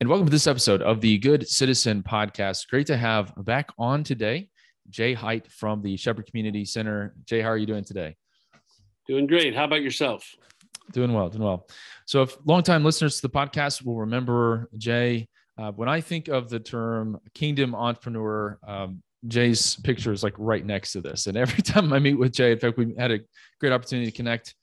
And welcome to this episode of the Good Citizen Podcast. Great to have back on today, Jay Height from the Shepherd Community Center. Jay, how are you doing today? Doing great. How about yourself? Doing well. So if longtime listeners to the podcast will remember Jay, when I think of the term kingdom entrepreneur, Jay's picture is like right next to this. And every time I meet with Jay, in fact, we had a great opportunity to connect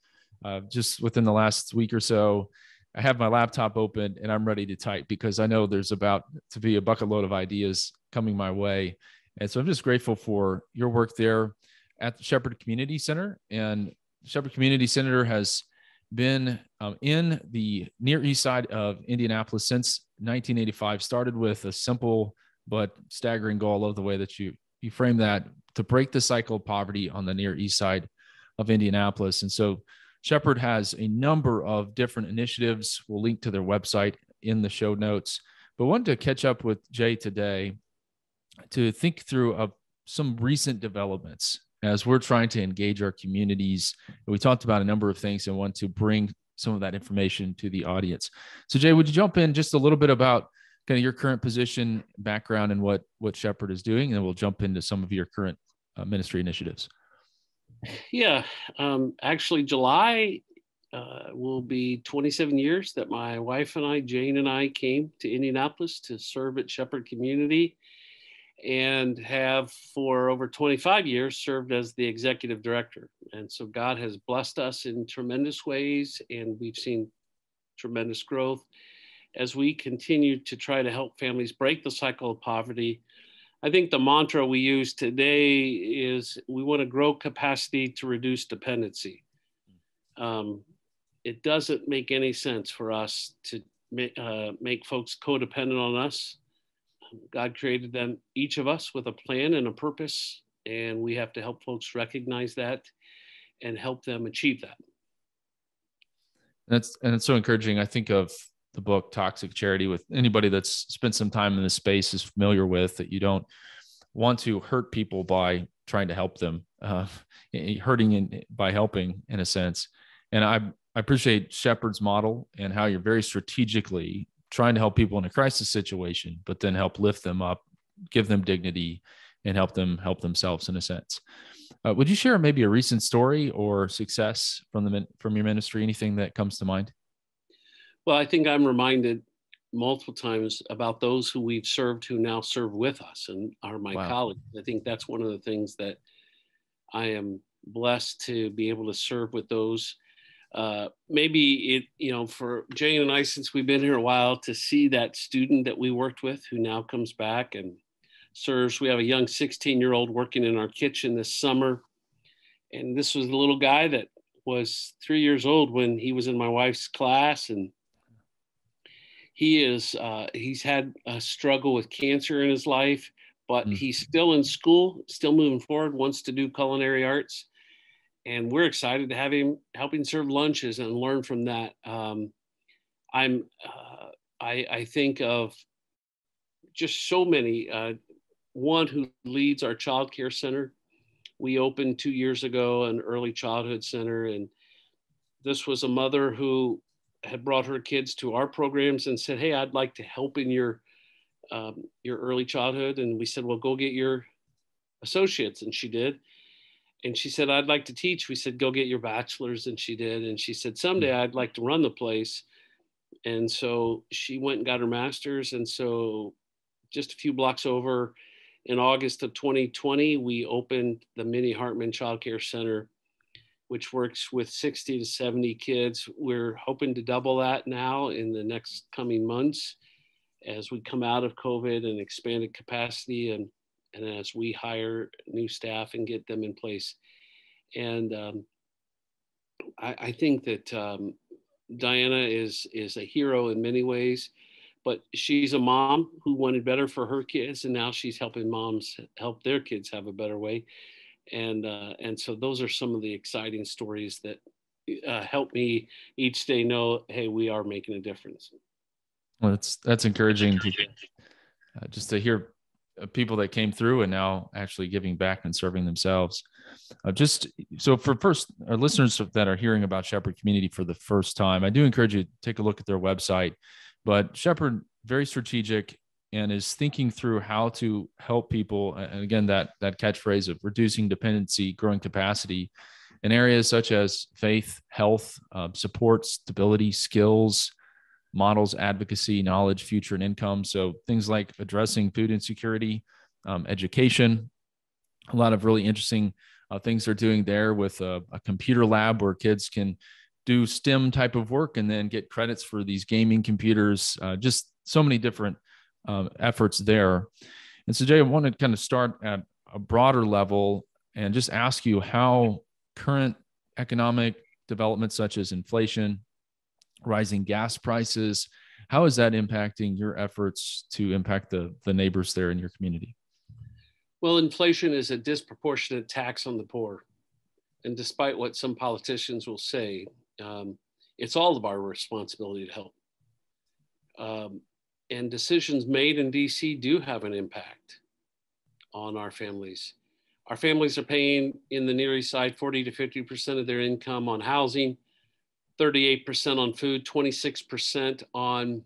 just within the last week or so. I have my laptop open and I'm ready to type because I know there's about to be a bucket load of ideas coming my way. And so I'm just grateful for your work there at the Shepherd Community Center. And Shepherd Community Center has been in the Near East Side of Indianapolis since 1985, started with a simple but staggering goal. I love the way that you frame that, to break the cycle of poverty on the Near East Side of Indianapolis. And so Shepherd has a number of different initiatives. We'll link to their website in the show notes. But I wanted to catch up with Jay today to think through some recent developments as we're trying to engage our communities. We talked about a number of things and want to bring some of that information to the audience. So Jay, would you jump in just a little bit about kind of your current position, background, and what Shepherd is doing? And then we'll jump into some of your current ministry initiatives. Yeah, actually July will be 27 years that my wife and I, Jane and I, came to Indianapolis to serve at Shepherd Community, and have for over 25 years served as the executive director. And so God has blessed us in tremendous ways, and we've seen tremendous growth as we continue to try to help families break the cycle of poverty. I think the mantra we use today is we want to grow capacity to reduce dependency. It doesn't make any sense for us to make folks codependent on us. God created them, each of us, with a plan and a purpose, and we have to help folks recognize that and help them achieve that. And it's so encouraging. I think of the book Toxic Charity. With anybody that's spent some time in this space is familiar with that. You don't want to hurt people by trying to help them, by helping, in a sense. And I appreciate Shepherd's model and how you're very strategically trying to help people in a crisis situation, but then help lift them up, give them dignity, and help them help themselves, in a sense. Would you share maybe a recent story or success from your ministry, anything that comes to mind? Well, I think I'm reminded multiple times about those who we've served who now serve with us and are my colleagues. I think that's one of the things that I am blessed to be able to serve with those. Maybe for Jane and I, since we've been here a while, to see that student that we worked with who now comes back and serves. We have a young 16-year-old working in our kitchen this summer. And this was the little guy that was 3 years old when he was in my wife's class, and he is, he's had a struggle with cancer in his life, but he's still in school, still moving forward, wants to do culinary arts. And we're excited to have him helping serve lunches and learn from that. I think of just so many, one who leads our child care center. We opened 2 years ago an early childhood center, and this was a mother who had brought her kids to our programs and said, "Hey, I'd like to help in your early childhood." And we said, "Well, go get your associates." And she did. And she said, "I'd like to teach." We said, "Go get your bachelor's." And she did. And she said, "Someday I'd like to run the place." And so she went and got her master's. And so just a few blocks over, in August of 2020, we opened the Minnie Hartman Childcare Center, which works with 60 to 70 kids. We're hoping to double that now in the next coming months as we come out of COVID and expanded capacity, and as we hire new staff and get them in place. And I think that Diana is a hero in many ways, but she's a mom who wanted better for her kids, and now she's helping moms help their kids have a better way. And so those are some of the exciting stories that help me each day know, hey, we are making a difference. Well, that's encouraging just to hear people that came through and now actually giving back and serving themselves. Just so for first our listeners that are hearing about Shepherd Community for the first time, I do encourage you to take a look at their website. But Shepherd very strategic and is thinking through how to help people. And again, that catchphrase of reducing dependency, growing capacity in areas such as faith, health, support, stability, skills, models, advocacy, knowledge, future, and income. So things like addressing food insecurity, education, a lot of really interesting things they're doing there with a computer lab where kids can do STEM type of work and then get credits for these gaming computers, just so many different efforts there. And so Jay, I want to kind of start at a broader level and just ask you how current economic developments such as inflation, rising gas prices, how is that impacting your efforts to impact the neighbors there in your community? Well, inflation is a disproportionate tax on the poor. And despite what some politicians will say, it's all of our responsibility to help. And decisions made in DC do have an impact on our families. Our families are paying in the Near East Side 40 to 50% of their income on housing, 38% on food, 26% on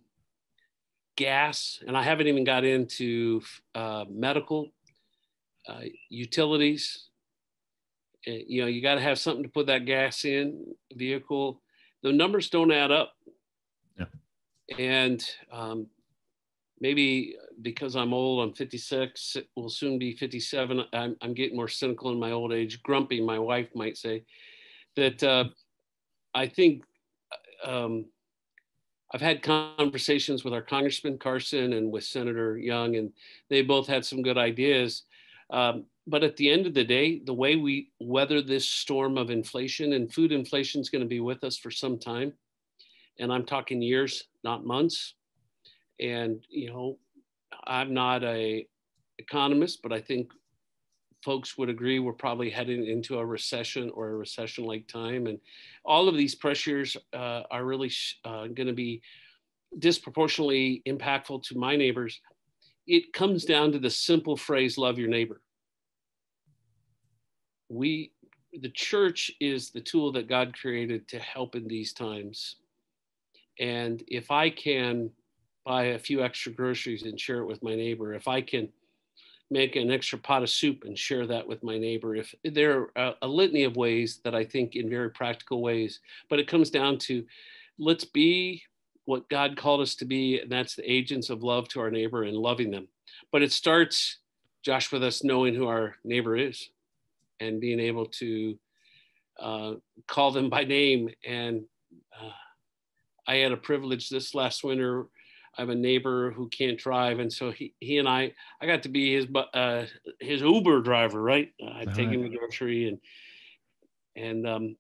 gas. And I haven't even got into medical, utilities. You know, you got to have something to put that gas in, vehicle. The numbers don't add up. Yeah. And maybe because I'm old, I'm 56, will soon be 57. I'm getting more cynical in my old age, grumpy, my wife might say, that I think I've had conversations with our Congressman Carson and with Senator Young, and they both had some good ideas. But at the end of the day, the way we weather this storm of inflation, and food inflation is going to be with us for some time. And I'm talking years, not months. And, you know, I'm not an economist, but I think folks would agree we're probably heading into a recession or a recession-like time. And all of these pressures are really going to be disproportionately impactful to my neighbors. It comes down to the simple phrase, love your neighbor. The church is the tool that God created to help in these times. And if I can buy a few extra groceries and share it with my neighbor, if I can make an extra pot of soup and share that with my neighbor, if there are a litany of ways that I think in very practical ways, but it comes down to let's be what God called us to be, and that's the agents of love to our neighbor and loving them. But it starts, Josh, with us knowing who our neighbor is and being able to call them by name. And I had a privilege this last winter. I have a neighbor who can't drive, and so he and I got to be his Uber driver, right? I'd take him to grocery, and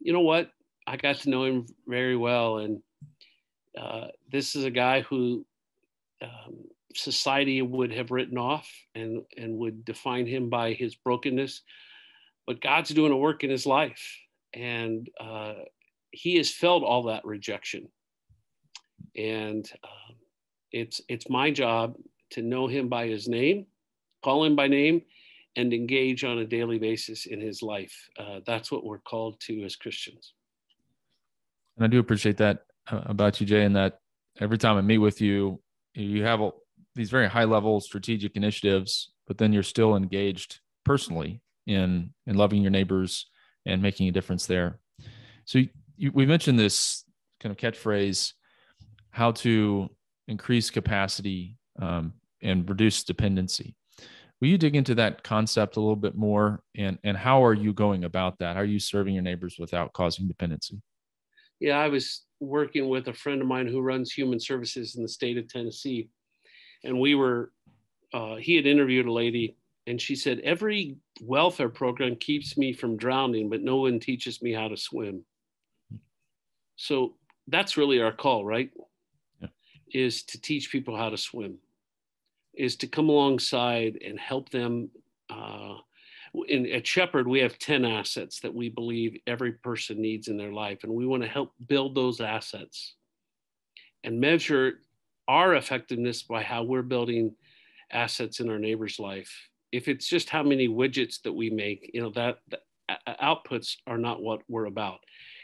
you know what? I got to know him very well, and this is a guy who society would have written off and would define him by his brokenness, but God's doing a work in his life, and he has felt all that rejection. And it's my job to know him by his name, call him by name, and engage on a daily basis in his life. That's what we're called to as Christians. And I do appreciate that about you, Jay, and that every time I meet with you, you have these very high-level strategic initiatives, but then you're still engaged personally in loving your neighbors and making a difference there. So we mentioned this kind of catchphrase, how to increase capacity and reduce dependency. Will you dig into that concept a little bit more? And how are you going about that? How are you serving your neighbors without causing dependency? Yeah, I was working with a friend of mine who runs human services in the state of Tennessee. And he had interviewed a lady, and she said, every welfare program keeps me from drowning, but no one teaches me how to swim. So that's really our call, right? Is to teach people how to swim, is to come alongside and help them. At Shepherd, we have 10 assets that we believe every person needs in their life, and we want to help build those assets and measure our effectiveness by how we're building assets in our neighbor's life. If it's just how many widgets that we make, you know, that outputs are not what we're about.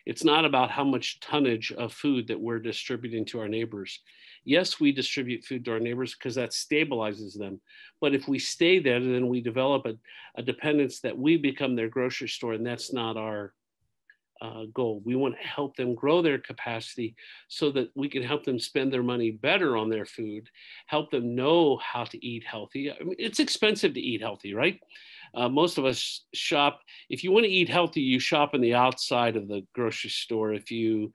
It's not about how much tonnage of food that we're distributing to our neighbors. Yes, we distribute food to our neighbors because that stabilizes them. But if we stay there, then we develop a dependence that we become their grocery store, and that's not our goal. We want to help them grow their capacity so that we can help them spend their money better on their food, help them know how to eat healthy. I mean, it's expensive to eat healthy, right? Most of us shop. If you want to eat healthy, you shop on the outside of the grocery store. If you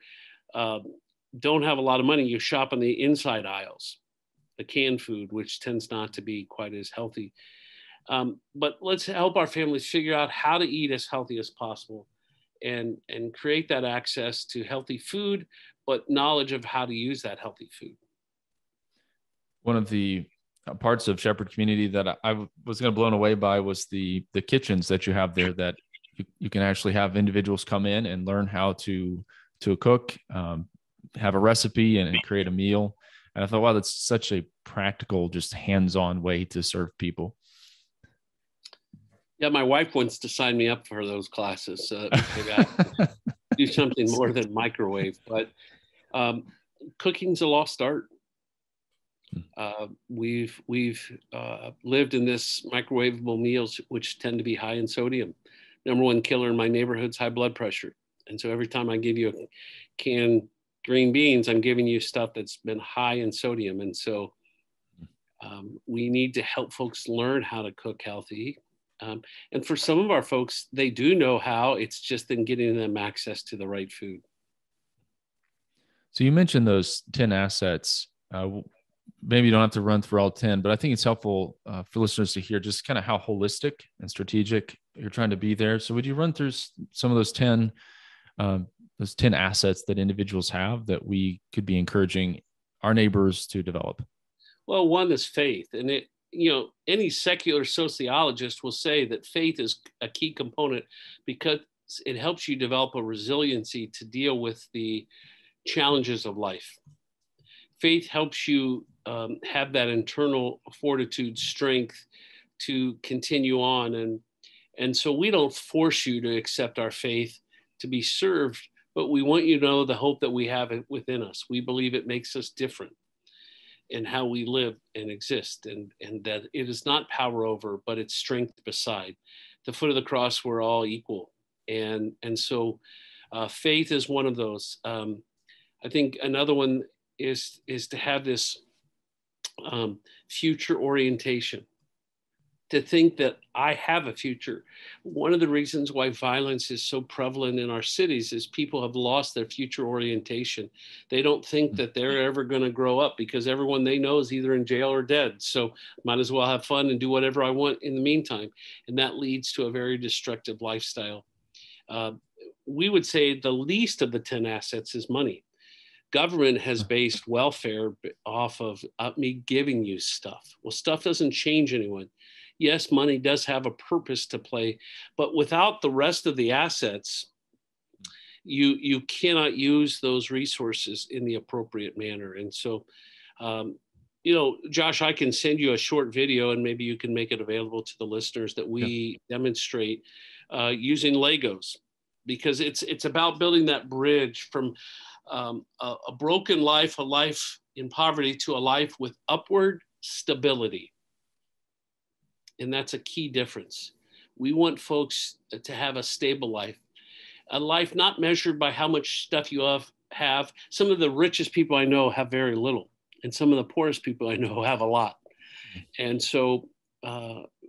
don't have a lot of money, you shop on the inside aisles, the canned food, which tends not to be quite as healthy. But let's help our families figure out how to eat as healthy as possible and create that access to healthy food, but knowledge of how to use that healthy food. One of the parts of Shepherd Community that I was kind of blown away by was the kitchens that you have there, that you can actually have individuals come in and learn how to cook, have a recipe and create a meal. And I thought, wow, that's such a practical, just hands-on way to serve people. Yeah, my wife wants to sign me up for those classes. So maybe I do something more than microwave, but cooking's a lost art. We've lived in this microwavable meals, which tend to be high in sodium. Number one killer in my neighborhood's high blood pressure. And so every time I give you a can green beans, I'm giving you stuff that's been high in sodium. And so we need to help folks learn how to cook healthy. And for some of our folks, they do know how, it's just then getting them access to the right food. So you mentioned those 10 assets. Maybe you don't have to run through all 10, but I think it's helpful for listeners to hear just kind of how holistic and strategic you're trying to be there. So would you run through some of those 10 assets that individuals have that we could be encouraging our neighbors to develop? Well, one is faith. And it, you know, any secular sociologist will say that faith is a key component because it helps you develop a resiliency to deal with the challenges of life. Faith helps you have that internal fortitude, strength to continue on. And so we don't force you to accept our faith to be served, but we want you to know the hope that we have within us. We believe it makes us different in how we live and exist, and that it is not power over, but it's strength beside. At the foot of the cross, we're all equal. And so faith is one of those. I think another one is to have this future orientation, to think that I have a future. One of the reasons why violence is so prevalent in our cities is people have lost their future orientation. They don't think that they're ever going to grow up because everyone they know is either in jail or dead. So might as well have fun and do whatever I want in the meantime. And that leads to a very destructive lifestyle. We would say the least of the 10 assets is money. Government has based welfare off of me giving you stuff. Well, stuff doesn't change anyone. Yes, money does have a purpose to play, but without the rest of the assets, you cannot use those resources in the appropriate manner. And so, you know, Josh, I can send you a short video and maybe you can make it available to the listeners that we demonstrate using Legos, because it's about building that bridge from a broken life, a life in poverty, to a life with upward stability. And that's a key difference. We want folks to have a stable life, a life not measured by how much stuff you have. Some of the richest people I know have very little, and some of the poorest people I know have a lot. And so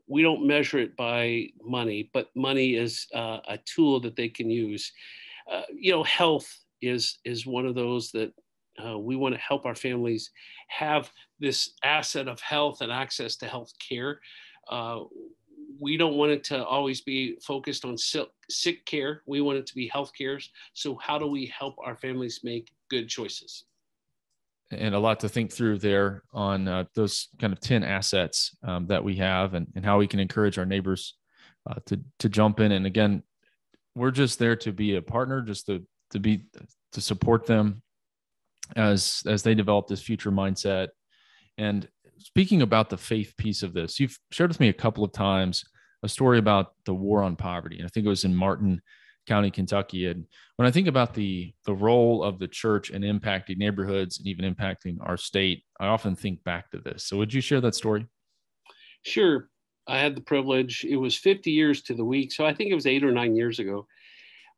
we don't measure it by money, but money is a tool that they can use. You know, health is one of those that we want to help our families have this asset of health and access to health care. We don't want it to always be focused on sick care. We want it to be health care. So how do we help our families make good choices? And a lot to think through there on those kind of 10 assets that we have, and how we can encourage our neighbors to jump in. And again, we're just there to be a partner, just to support them as they develop this future mindset. And speaking about the faith piece of this, you've shared with me a couple of times a story about the War on Poverty. And I think it was in Martin County, Kentucky. And when I think about the role of the church in impacting neighborhoods and even impacting our state, I often think back to this. So would you share that story? Sure. I had the privilege. It was 50 years to the week. So I think it was 8 or 9 years ago.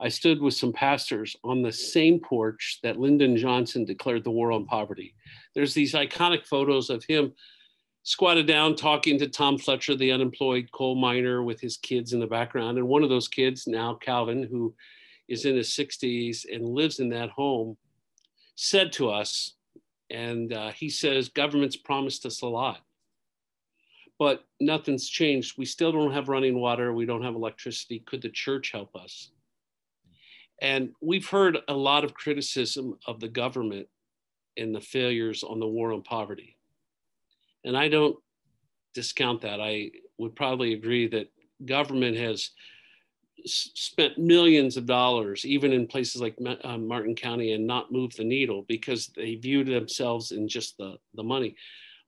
I stood with some pastors on the same porch that Lyndon Johnson declared the War on Poverty. There's these iconic photos of him squatted down talking to Tom Fletcher, the unemployed coal miner, with his kids in the background. And one of those kids now, Calvin, who is in his 60s and lives in that home, said to us, and he says, government's promised us a lot, but nothing's changed. We still don't have running water. We don't have electricity. Could the church help us? And we've heard a lot of criticism of the government and the failures on the War on Poverty. And I don't discount that. I would probably agree that government has spent millions of dollars, even in places like Martin County, and not moved the needle because they view themselves in just the money.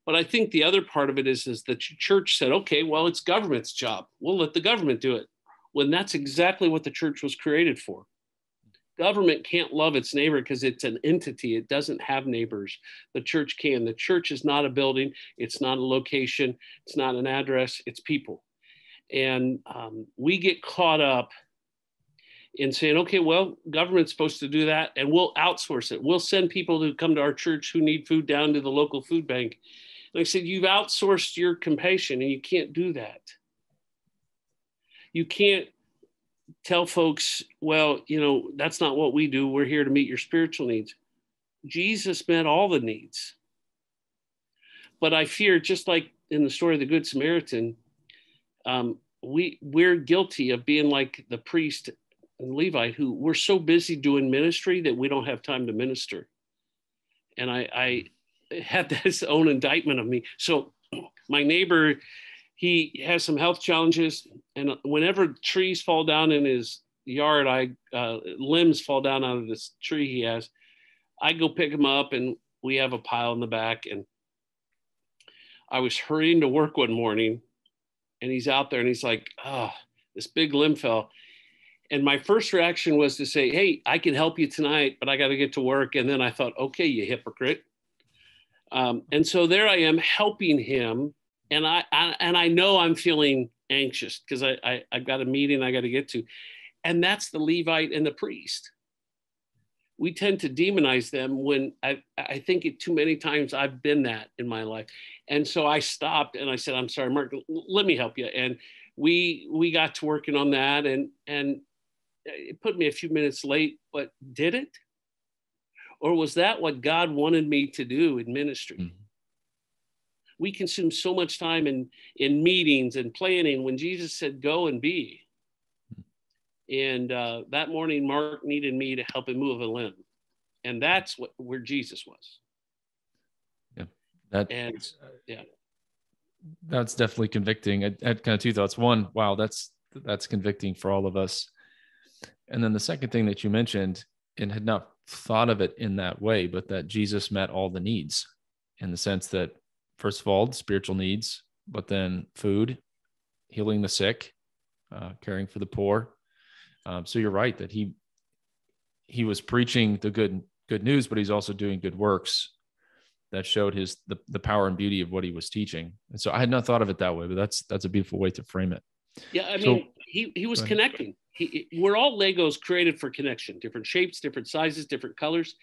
But I think the other part of it is the church said, okay, well, it's government's job. We'll let the government do it. When that's exactly what the church was created for. Government can't love its neighbor because it's an entity. It doesn't have neighbors. The church can. The church is not a building. It's not a location. It's not an address. It's people. And we get caught up in saying, okay, well, government's supposed to do that, and we'll outsource it. We'll send people who come to our church who need food down to the local food bank. And I said, you've outsourced your compassion, and you can't do that. You can't tell folks, well, you know, that's not what we do. We're here to meet your spiritual needs. Jesus met all the needs. But I fear, just like in the story of the Good Samaritan, we're guilty of being like the priest and Levite, who we're so busy doing ministry that we don't have time to minister. And I had this own indictment of me. So my neighbor, he has some health challenges, and whenever trees fall down in his yard, limbs fall down out of this tree he has, I go pick him up, and we have a pile in the back. And I was hurrying to work one morning, and he's out there, and he's like, oh, this big limb fell. And my first reaction was to say, hey, I can help you tonight, but I got to get to work. And then I thought, okay, you hypocrite. And so there I am helping him. And I know I'm feeling anxious because I've got a meeting I got to get to. And that's the Levite and the priest. We tend to demonize them when I think it too many times I've been that in my life. And so I stopped and I said, I'm sorry, Mark, let me help you. And we got to working on that, and it put me a few minutes late, but did it? Or was that what God wanted me to do in ministry? Mm-hmm. We consume so much time in meetings and planning when Jesus said, go and be. And that morning, Mark needed me to help him move a limb. And that's where Jesus was. Yeah. That's definitely convicting. I had kind of two thoughts. One, wow, that's convicting for all of us. And then the second thing that you mentioned, and had not thought of it in that way, but that Jesus met all the needs in the sense that, first of all, spiritual needs, but then food, healing the sick, caring for the poor. So you're right that he was preaching the good news, but he's also doing good works that showed the power and beauty of what he was teaching. And so I had not thought of it that way, but that's a beautiful way to frame it. Yeah, I mean, he was connecting. We're all Legos created for connection, different shapes, different sizes, different colors.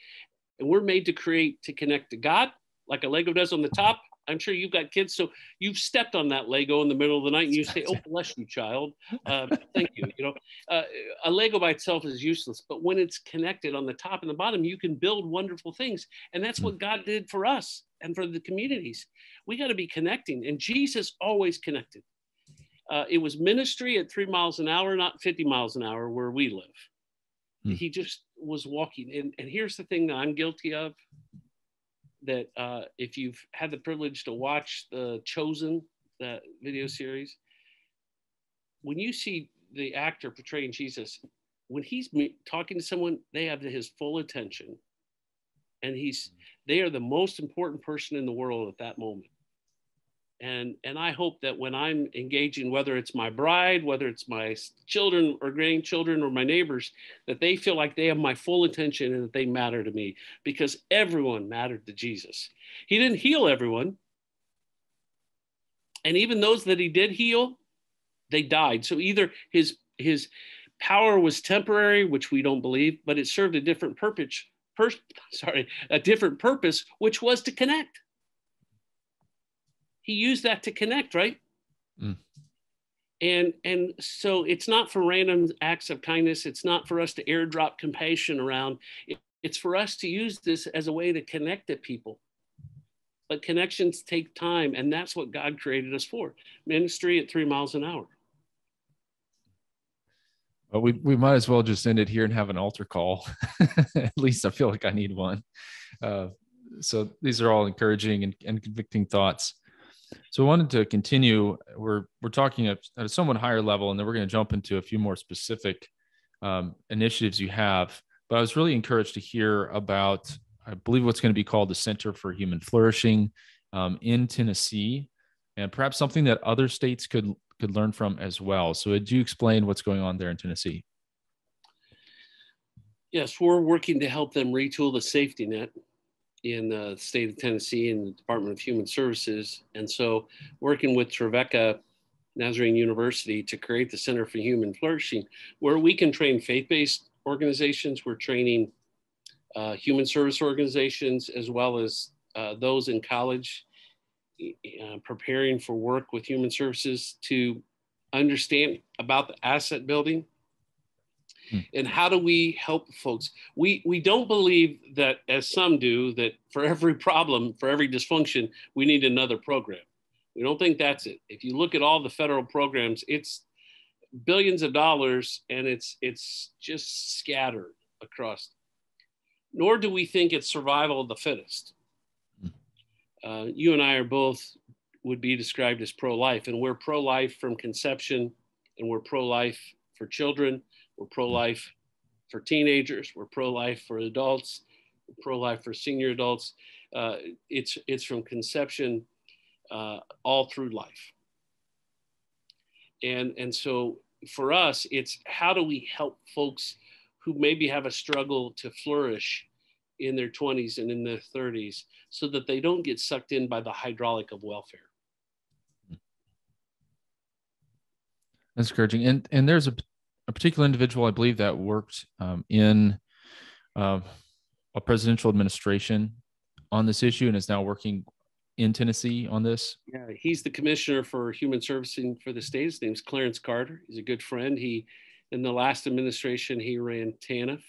And we're made to create, to connect to God, like a Lego does on the top. I'm sure you've got kids, so you've stepped on that Lego in the middle of the night, and you say, oh, bless you, child. Thank you. You know, a Lego by itself is useless, but when it's connected on the top and the bottom, you can build wonderful things. And that's what God did for us and for the communities. We got to be connecting, and Jesus always connected. It was ministry at 3 miles an hour, not 50 miles an hour where we live. He just was walking. And here's the thing that I'm guilty of, that if you've had the privilege to watch The Chosen, that video series, when you see the actor portraying Jesus, when he's talking to someone, they have his full attention. And they are the most important person in the world at that moment. And I hope that when I'm engaging, whether it's my bride, whether it's my children or grandchildren or my neighbors, that they feel like they have my full attention and that they matter to me, because everyone mattered to Jesus. He didn't heal everyone. And even those that he did heal, they died. So either his power was temporary, which we don't believe, but it served a different purpose, which was to connect. He used that to connect, right? Mm. And so it's not for random acts of kindness. It's not for us to airdrop compassion around. It's for us to use this as a way to connect to people. But connections take time, and that's what God created us for. Ministry at 3 miles an hour. Well, we might as well just end it here and have an altar call. At least I feel like I need one. So these are all encouraging and convicting thoughts. So I wanted to continue. We're talking at a somewhat higher level, and then we're going to jump into a few more specific initiatives you have. But I was really encouraged to hear about, I believe, what's going to be called the Center for Human Flourishing in Tennessee, and perhaps something that other states could learn from as well. So would you explain what's going on there in Tennessee? Yes, we're working to help them retool the safety net in the state of Tennessee and the Department of Human Services. And so working with Trevecca Nazarene University to create the Center for Human Flourishing, where we can train faith-based organizations. We're training human service organizations, as well as those in college preparing for work with human services, to understand about the asset building. And how do we help folks? We don't believe that, as some do, that for every problem, for every dysfunction, we need another program. We don't think that's it. If you look at all the federal programs, it's billions of dollars, and it's just scattered across. Nor do we think it's survival of the fittest. You and I are both would be described as pro-life, and we're pro-life from conception, and we're pro-life for children. We're pro-life for teenagers. We're pro-life for adults. We're pro-life for senior adults. It's from conception all through life. And so for us, it's how do we help folks who maybe have a struggle to flourish in their 20s and in their 30s, so that they don't get sucked in by the hydraulic of welfare. That's encouraging. And there's a particular individual, I believe, that worked in a presidential administration on this issue and is now working in Tennessee on this. Yeah, he's the commissioner for human servicing for the state. His name's Clarence Carter. He's a good friend. He, in the last administration, he ran TANF.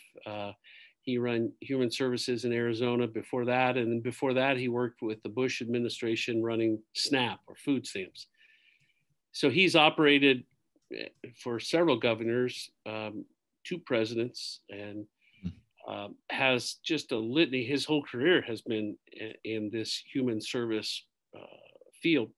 He ran human services in Arizona before that. And then before that, he worked with the Bush administration running SNAP, or food stamps. So he's operated for several governors, 2 presidents, and has just a litany. His whole career has been in this human service field.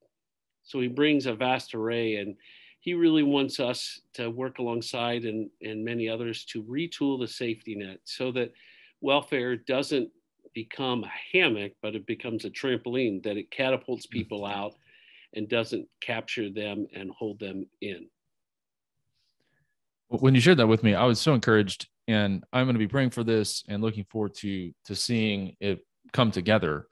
So he brings a vast array, and he really wants us to work alongside and many others to retool the safety net so that welfare doesn't become a hammock, but it becomes a trampoline, that it catapults people out and doesn't capture them and hold them in. When you shared that with me, I was so encouraged, and I'm going to be praying for this and looking forward to seeing it come together.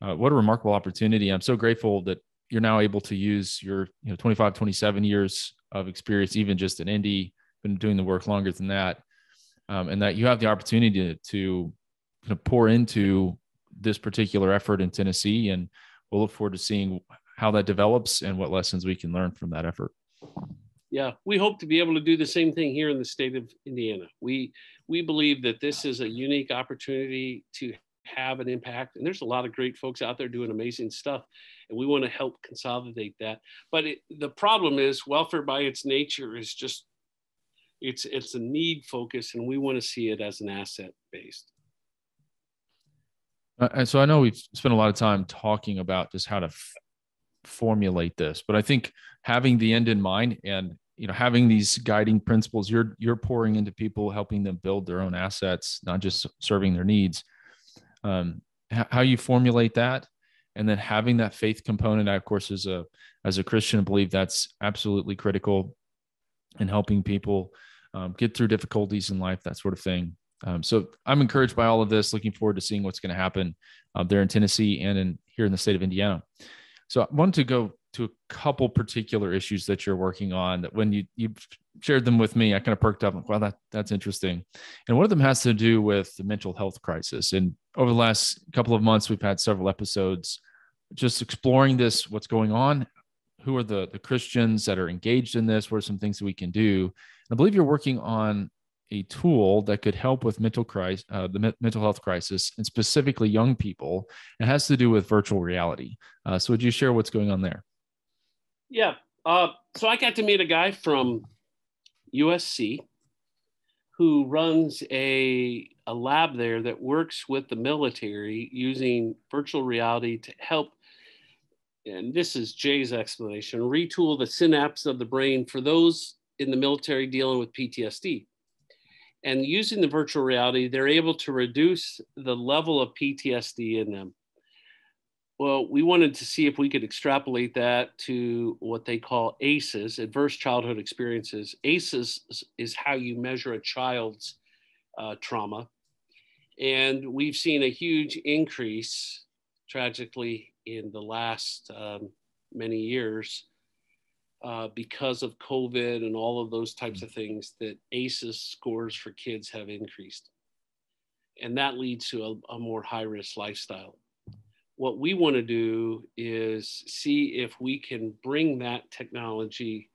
What a remarkable opportunity. I'm so grateful that you're now able to use your 25, 27 years of experience, even just in Indy, been doing the work longer than that, and that you have the opportunity to kind of pour into this particular effort in Tennessee. And we'll look forward to seeing how that develops and what lessons we can learn from that effort. Yeah, we hope to be able to do the same thing here in the state of Indiana. We believe that this is a unique opportunity to have an impact. And there's a lot of great folks out there doing amazing stuff, and we want to help consolidate that. But the problem is welfare by its nature is just, it's a need focus, and we want to see it as an asset based. And so I know we've spent a lot of time talking about just how to formulate this, but I think having the end in mind and having these guiding principles, you're pouring into people, helping them build their own assets, not just serving their needs. How you formulate that And then having that faith component, I, of course, as a Christian, I believe that's absolutely critical in helping people get through difficulties in life, that sort of thing. So I'm encouraged by all of this, looking forward to seeing what's going to happen there in Tennessee and here in the state of Indiana. So I wanted to go to a couple particular issues that you're working on that when you shared them with me, I kind of perked up, like, wow, that's interesting. And one of them has to do with the mental health crisis. And over the last couple of months, we've had several episodes just exploring this, what's going on, who are the Christians that are engaged in this, what are some things that we can do. And I believe you're working on a tool that could help with the mental health crisis, and specifically young people. It has to do with virtual reality. So would you share what's going on there? Yeah. So I got to meet a guy from USC who runs a lab there that works with the military using virtual reality to help, and this is Jay's explanation, retool the synapse of the brain for those in the military dealing with PTSD. And using the virtual reality, they're able to reduce the level of PTSD in them. Well, we wanted to see if we could extrapolate that to what they call ACEs, adverse childhood experiences. ACEs is how you measure a child's trauma. And we've seen a huge increase, tragically, in the last many years because of COVID and all of those types of things, that ACEs scores for kids have increased. And that leads to a more high-risk lifestyle. What we want to do is see if we can bring that technology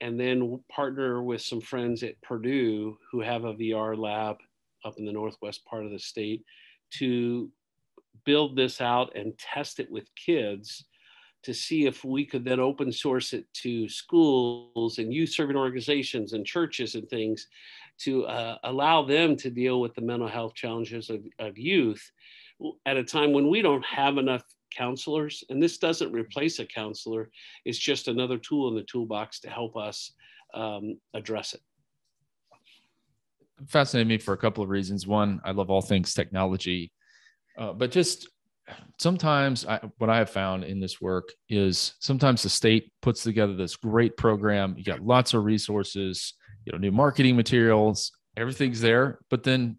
and then partner with some friends at Purdue who have a VR lab up in the northwest part of the state to build this out and test it with kids to see if we could then open source it to schools and youth serving organizations and churches and things to allow them to deal with the mental health challenges of youth at a time when we don't have enough counselors. And this doesn't replace a counselor. It's just another tool in the toolbox to help us address it. Fascinated me for a couple of reasons. One, I love all things technology, but just sometimes what I have found in this work is sometimes the state puts together this great program. You got lots of resources, new marketing materials, everything's there, but then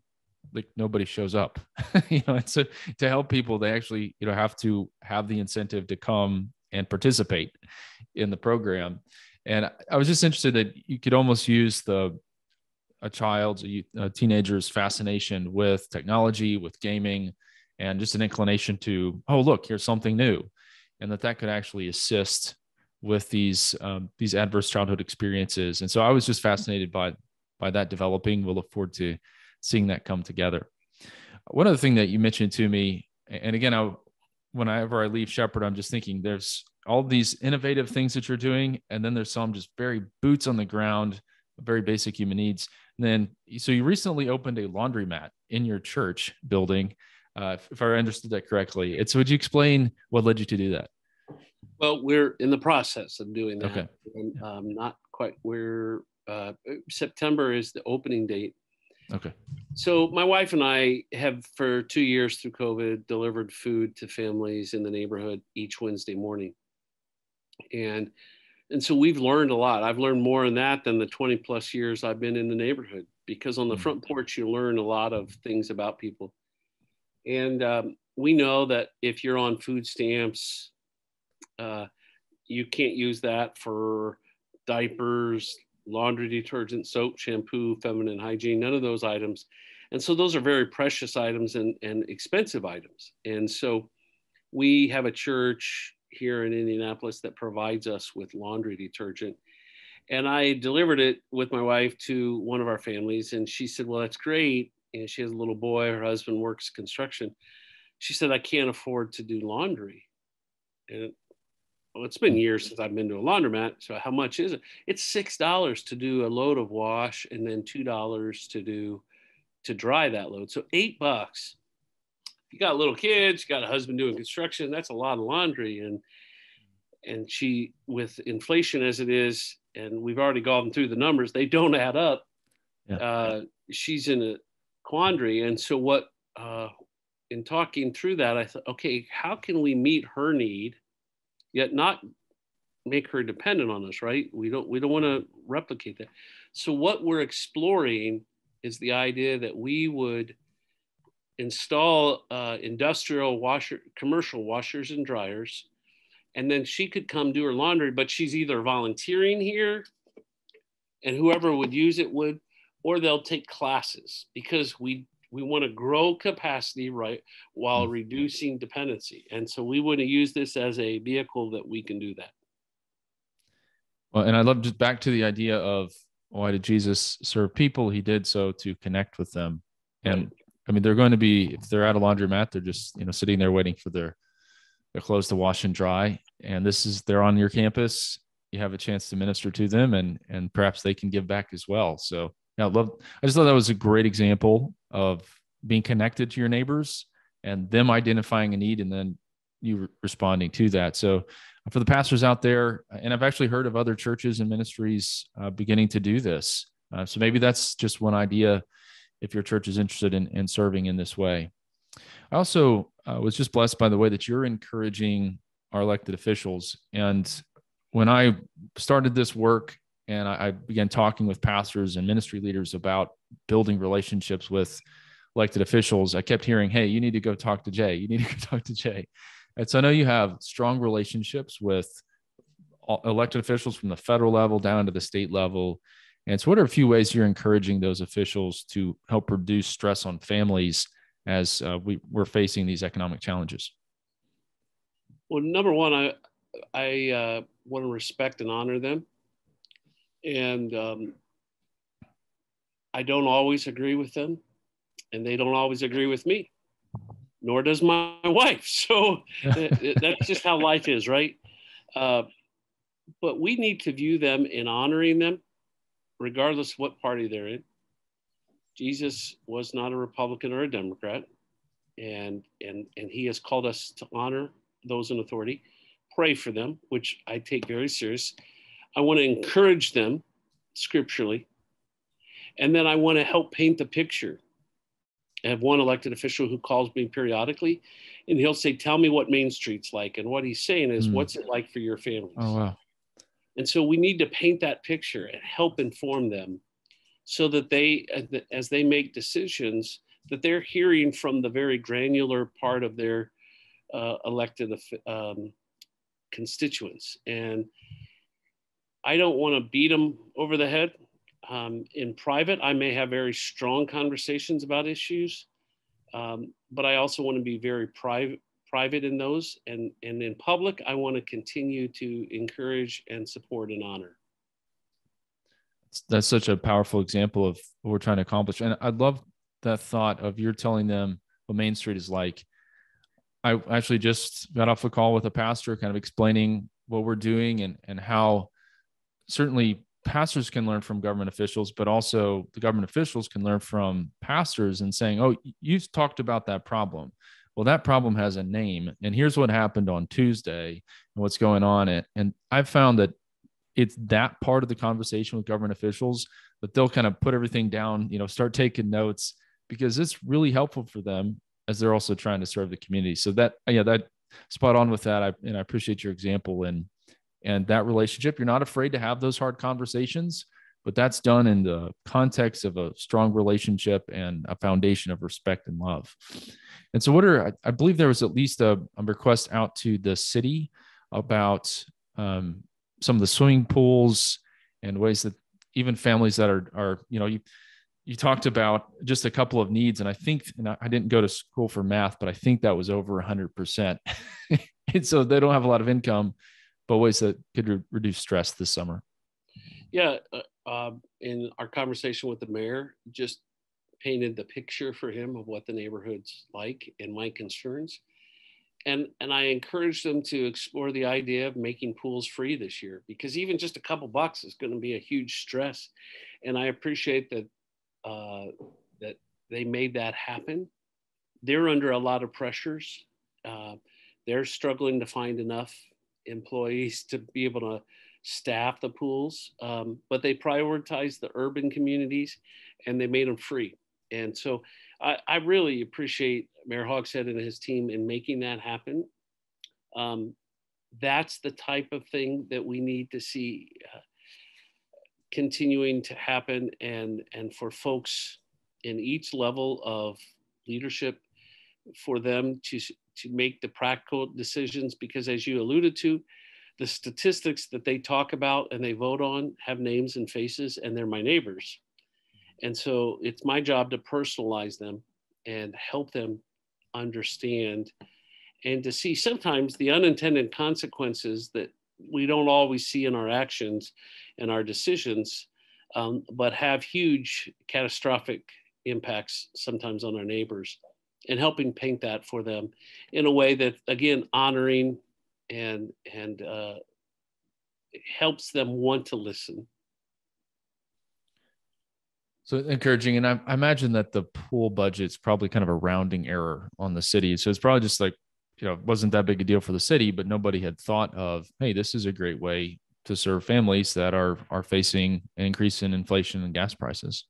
like nobody shows up, and so to help people, they actually, have to have the incentive to come and participate in the program. And I was just interested that you could almost use a teenager's fascination with technology, with gaming, and just an inclination to, oh, look, here's something new. And that could actually assist with these adverse childhood experiences. And so I was just fascinated by that developing. We'll look forward to seeing that come together. One other thing that you mentioned to me, and again, whenever I leave Shepherd, I'm just thinking there's all these innovative things that you're doing, and then there's some just very boots on the ground, very basic human needs. And then, so you recently opened a laundromat in your church building, if I understood that correctly. And so would you explain what led you to do that? Well, we're in the process of doing that. Okay. And, not quite. September is the opening date. Okay. So my wife and I have for 2 years through COVID delivered food to families in the neighborhood each Wednesday morning. And so we've learned a lot. I've learned more in that than the 20 plus years I've been in the neighborhood, because on the front porch, you learn a lot of things about people. And we know that if you're on food stamps, you can't use that for diapers, laundry detergent, soap, shampoo, feminine hygiene, none of those items. And so those are very precious items and expensive items. And so we have a church here in Indianapolis that provides us with laundry detergent. And I delivered it with my wife to one of our families. And she said, well, that's great. And she has a little boy, her husband works construction. She said, I can't afford to do laundry. And well, it's been years since I've been to a laundromat. So how much is it? It's $6 to do a load of wash and then $2 to dry that load. So $8. You got little kids, you got a husband doing construction. That's a lot of laundry. And she, with inflation as it is, and we've already gone through the numbers, they don't add up. Yeah. She's in a quandary. And so what in talking through that, I thought, okay, how can we meet her need, yet not make her dependent on us, right? We don't want to replicate that. So what we're exploring is the idea that we would install industrial commercial washers and dryers, and then she could come do her laundry, but she's either volunteering here and whoever would use it would, or they'll take classes, because we want to grow capacity, right, while reducing dependency. And so we want to use this as a vehicle that we can do that. Well, and I love, just back to the idea of why did Jesus serve people? He did so to connect with them. And I mean, they're going to be, if they're at a laundromat, they're just, you know, sitting there waiting for their clothes to wash and dry. And this is, they're on your campus. You have a chance to minister to them, and perhaps they can give back as well. So yeah, I just thought that was a great example of being connected to your neighbors and them identifying a need, and then you responding to that. So for the pastors out there, and I've actually heard of other churches and ministries beginning to do this. So maybe that's just one idea if your church is interested in serving in this way. I also was just blessed by the way that you're encouraging our elected officials. And when I started this work and I began talking with pastors and ministry leaders about building relationships with elected officials, I kept hearing, hey, you need to go talk to Jay. You need to go talk to Jay. And so I know you have strong relationships with elected officials from the federal level down to the state level. And so what are a few ways you're encouraging those officials to help reduce stress on families as we're facing these economic challenges? Well, number one, I want to respect and honor them. And I don't always agree with them, and they don't always agree with me. Nor does my wife. So that's just how life is, right? But we need to view them in honoring them, regardless what party they're in. Jesus was not a Republican or a Democrat, and he has called us to honor those in authority, pray for them, which I take very serious. I want to encourage them scripturally, and then I want to help paint the picture. I have one elected official who calls me periodically, and he'll say, tell me what Main Street's like. And what he's saying is, what's it like for your families? Oh, wow. And so we need to paint that picture and help inform them so that they, as they make decisions, that they're hearing from the very granular part of their elected constituents. And I don't want to beat them over the head. In private, I may have very strong conversations about issues, but I also want to be very private in those. And in public, I want to continue to encourage and support and honor. That's such a powerful example of what we're trying to accomplish. And I love that thought of you're telling them what Main Street is like. I actually just got off a call with a pastor kind of explaining what we're doing and how certainly pastors can learn from government officials, but also the government officials can learn from pastors and saying, oh, you've talked about that problem. Well, that problem has a name, and here's what happened on Tuesday and what's going on. And I've found that it's that part of the conversation with government officials that they'll kind of put everything down, you know, start taking notes, because it's really helpful for them as they're also trying to serve the community. So that, yeah, that spot on with that. And I appreciate your example. And that relationship, you're not afraid to have those hard conversations, but that's done in the context of a strong relationship and a foundation of respect and love. And so what are, I believe there was at least a request out to the city about some of the swimming pools and ways that even families that are you know, you talked about just a couple of needs. And I think, and I didn't go to school for math, but I think that was over 100%. And so they don't have a lot of income, but ways that could reduce stress this summer. Yeah. In our conversation with the mayor, just painted the picture for him of what the neighborhood's like and my concerns. And I encouraged them to explore the idea of making pools free this year, because even just a couple bucks is going to be a huge stress. And I appreciate that, that they made that happen. They're under a lot of pressures. They're struggling to find enough employees to be able to staff the pools, but they prioritized the urban communities and they made them free. And so I really appreciate Mayor Hogsett and his team in making that happen. That's the type of thing that we need to see continuing to happen, and for folks in each level of leadership, for them to make the practical decisions, because as you alluded to, the statistics that they talk about and they vote on have names and faces, and they're my neighbors. And so it's my job to personalize them and help them understand, and to see sometimes the unintended consequences that we don't always see in our actions and our decisions, but have huge catastrophic impacts sometimes on our neighbors, and helping paint that for them in a way that, again, honoring and helps them want to listen. So encouraging. And I imagine that the pool budget's probably kind of a rounding error on the city. So it's probably just like, you know, it wasn't that big a deal for the city, but nobody had thought of, hey, this is a great way to serve families that are facing an increase in inflation and gas prices.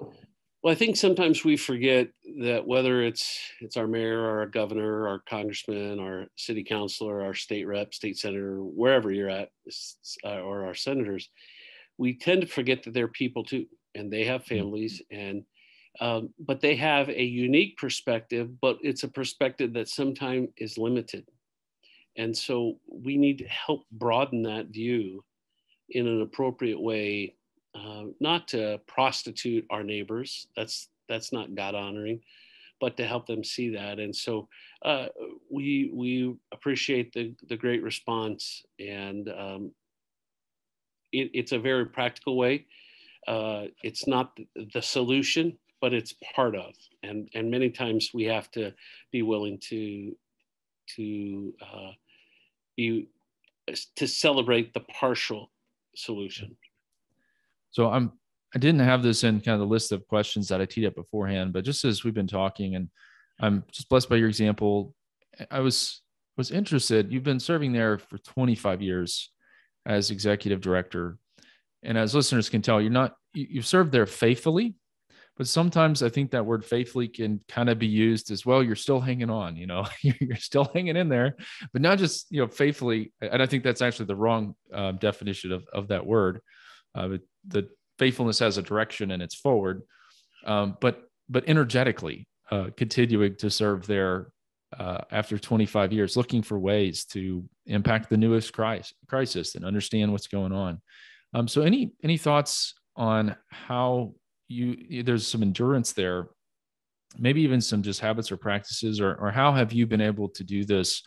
Well, I think sometimes we forget that whether it's our mayor, or our governor, our congressman, our city councilor, our state rep, state senator, wherever you're at, or our senators, we tend to forget that they're people too, and they have families, and but they have a unique perspective, but it's a perspective that sometimes is limited. And so we need to help broaden that view in an appropriate way, not to prostitute our neighbors, that's not God honoring, but to help them see that. And so we appreciate the great response, and it's a very practical way. It's not the solution, but it's part of, and many times we have to be willing to celebrate the partial solution. So I didn't have this in kind of the list of questions that I teed up beforehand, but just as we've been talking, and I'm just blessed by your example, I was interested. You've been serving there for 25 years as executive director, and as listeners can tell, you've served there faithfully. But sometimes I think that word faithfully can kind of be used as, well, you're still hanging on, you know, you're still hanging in there, but not just, you know, faithfully. And I think that's actually the wrong definition of that word. The faithfulness has a direction and it's forward, but energetically continuing to serve there after 25 years, looking for ways to impact the newest crisis and understand what's going on. So any thoughts on how there's some endurance there, maybe even some just habits or practices, or how have you been able to do this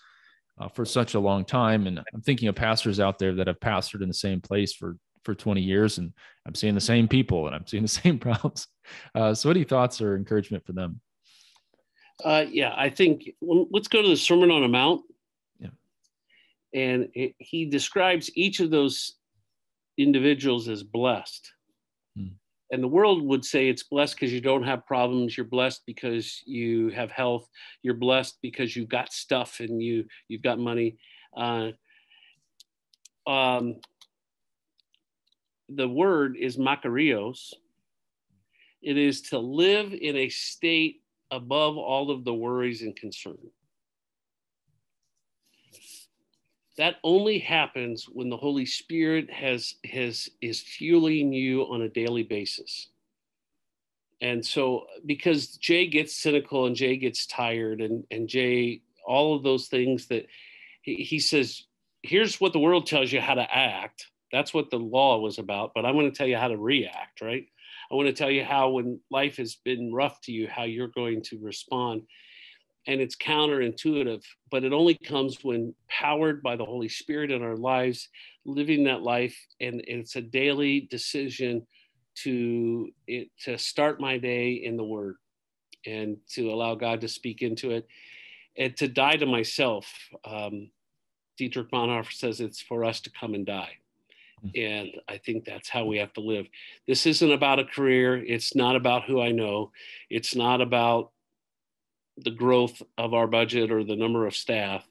for such a long time? And I'm thinking of pastors out there that have pastored in the same place for 20 years, and I'm seeing the same people and I'm seeing the same problems. So any thoughts or encouragement for them? Yeah, I think let's go to the Sermon on the Mount. Yeah. And he describes each of those individuals as blessed. Hmm. And the world would say it's blessed because you don't have problems. You're blessed because you have health. You're blessed because you've got stuff and you've got money. The word is Makarios. It is to live in a state above all of the worries and concern. That only happens when the Holy Spirit is fueling you on a daily basis. And so, because Jay gets cynical and Jay gets tired and Jay, all of those things that he says, here's what the world tells you how to act. That's what the law was about, but I'm going to tell you how to react, right? I want to tell you how, when life has been rough to you, how you're going to respond. And it's counterintuitive, but it only comes when powered by the Holy Spirit in our lives, living that life. And it's a daily decision to start my day in the Word and to allow God to speak into it and to die to myself. Dietrich Bonhoeffer says it's for us to come and die. And I think that's how we have to live. This isn't about a career. It's not about who I know. It's not about the growth of our budget or the number of staff.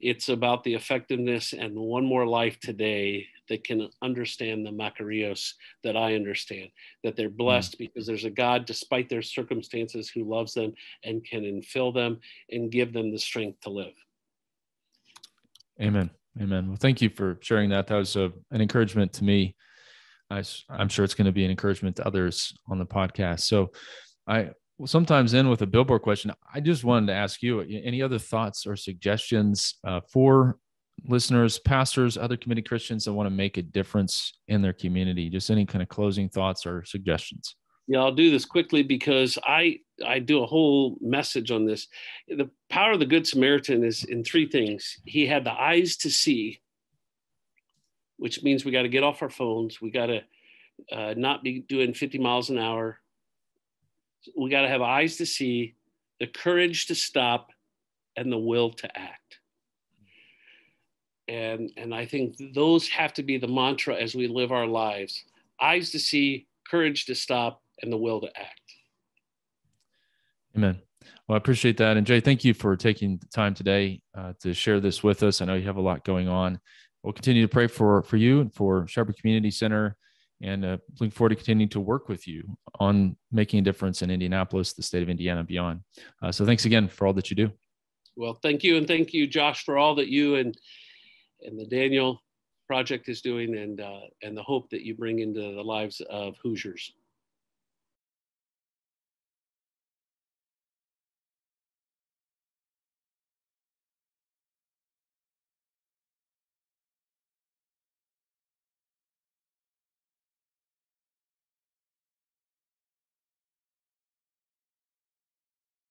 It's about the effectiveness and one more life today that can understand the Makarios that I understand, that they're blessed because there's a God, despite their circumstances, who loves them and can infill them and give them the strength to live. Amen. Amen. Well, thank you for sharing that. That was an encouragement to me. I'm sure it's going to be an encouragement to others on the podcast. So I will sometimes end with a billboard question. I just wanted to ask you, any other thoughts or suggestions for listeners, pastors, other committed Christians that want to make a difference in their community? Just any kind of closing thoughts or suggestions? Yeah, I'll do this quickly because I do a whole message on this. The power of the Good Samaritan is in three things. He had the eyes to see, which means we got to get off our phones. We got to not be doing 50 miles an hour. We got to have eyes to see, the courage to stop, and the will to act. And I think those have to be the mantra as we live our lives. Eyes to see, courage to stop, and the will to act. Amen. Well, I appreciate that. And Jay, thank you for taking the time today to share this with us. I know you have a lot going on. We'll continue to pray for you and for Shepherd Community Center, and looking forward to continuing to work with you on making a difference in Indianapolis, the state of Indiana, and beyond. So thanks again for all that you do. Well, thank you. And thank you, Josh, for all that you and the Daniel Project is doing, and the hope that you bring into the lives of Hoosiers.